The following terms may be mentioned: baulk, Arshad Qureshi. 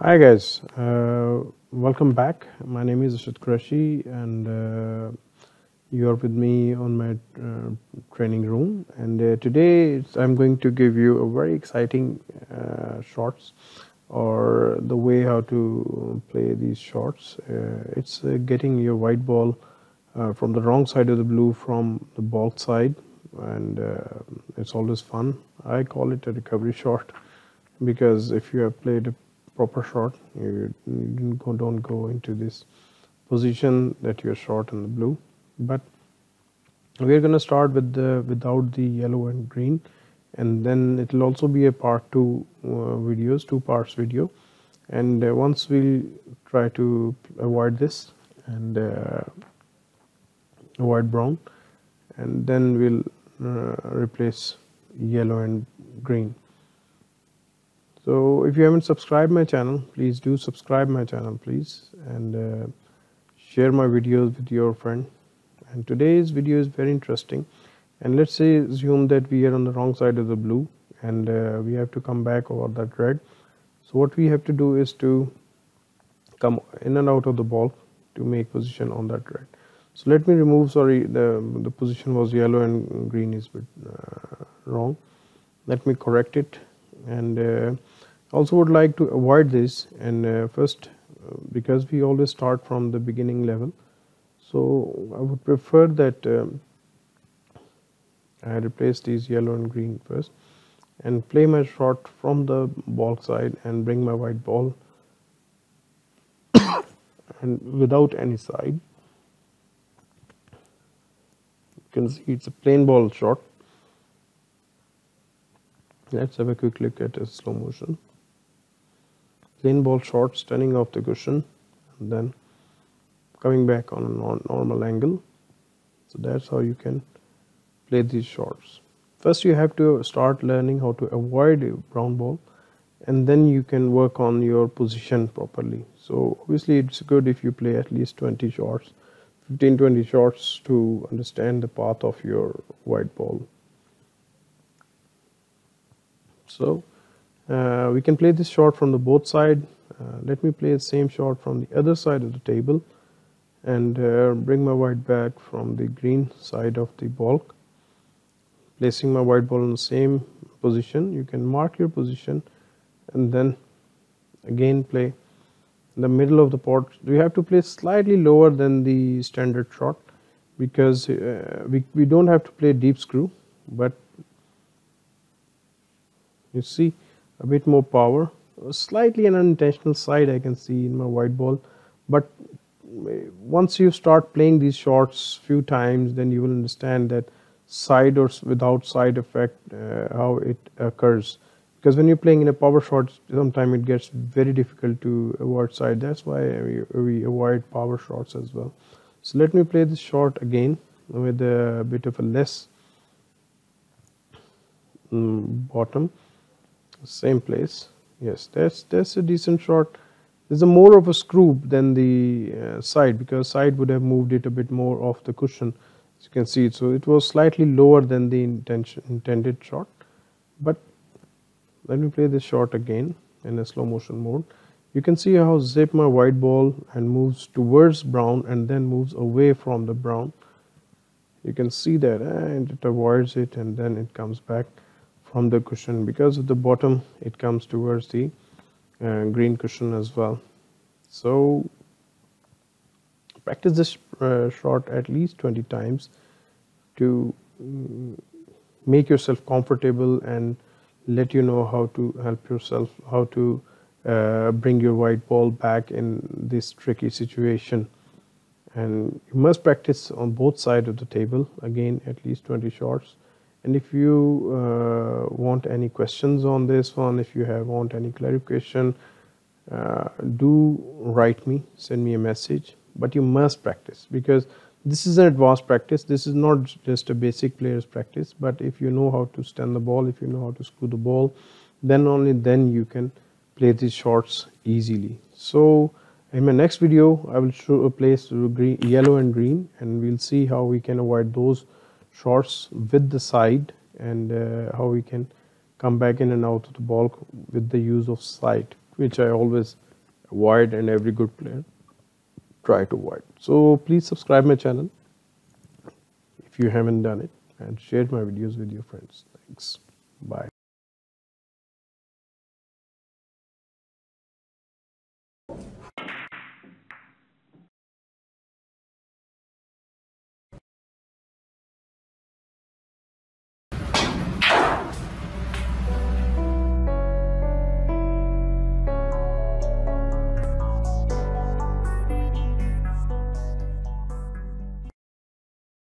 Hi guys, welcome back. My name is Arshad Qureshi and you are with me on my training room, and today I'm going to give you a very exciting shots, or the way how to play these shots. It's getting your white ball from the wrong side of the blue from the balk side, and it's always fun. I call it a recovery shot because if you have played a proper shot, you don't go into this position that you're short in the blue. But we're going to start with the without the yellow and green, and then it'll also be a part two two parts video, and once we'll try to avoid this and avoid brown, and then we'll replace yellow and green. So if you haven't subscribed my channel, please do subscribe my channel, please, and share my videos with your friend. And today's video is very interesting, and let's say assume that we are on the wrong side of the blue and we have to come back over that red. So what we have to do is to come in and out of the ball to make position on that red. So let me remove, sorry, the position was yellow and green is bit wrong. Let me correct it, and also would like to avoid this, and first because we always start from the beginning level, so I would prefer that I replace these yellow and green first and play my shot from the ball side and bring my white ball and without any side. You can see it's a plain ball shot. Let's have a quick look at a slow motion. Plain ball shot, standing off the cushion and then coming back on a normal angle. So that's how you can play these shots. First you have to start learning how to avoid a brown ball, and then you can work on your position properly. So obviously it's good if you play at least 20 shots, 15-20 shots, to understand the path of your white ball. So we can play this shot from the both side. Let me play the same shot from the other side of the table and bring my white back from the green side of the balk, placing my white ball in the same position. You can mark your position and then again play in the middle of the pot. You have to play slightly lower than the standard shot because we don't have to play deep screw, but you see a bit more power, slightly an unintentional side I can see in my white ball. But once you start playing these shots few times, then you will understand that side or without side effect, how it occurs. Because when you're playing in a power shot, sometimes it gets very difficult to avoid side. That's why we avoid power shots as well. So let me play this shot again with a bit of a less bottom. Same place. Yes, that's a decent shot. There's a more of a screw than the side, because side would have moved it a bit more off the cushion, as you can see. So it was slightly lower than the intended shot. But let me play this shot again in a slow motion mode. You can see how zip my white ball and moves towards brown and then moves away from the brown. You can see that, and it avoids it and then it comes back from the cushion. Because of the bottom, it comes towards the green cushion as well. So practice this shot at least 20 times to make yourself comfortable and let you know how to help yourself, how to bring your white ball back in this tricky situation. And you must practice on both sides of the table, again at least 20 shots. And if you want any questions on this one, if you want any clarification, do write me, send me a message. But you must practice, because this is an advanced practice. This is not just a basic player's practice. But if you know how to stand the ball, if you know how to screw the ball, then only then you can play these shots easily. So in my next video, I will show a place green, yellow and green, and we'll see how we can avoid those shots with the side, and how we can come back in and out of the ball with the use of side, which I always void, and every good player try to void. So please subscribe my channel if you haven't done it, and share my videos with your friends. Thanks. Bye.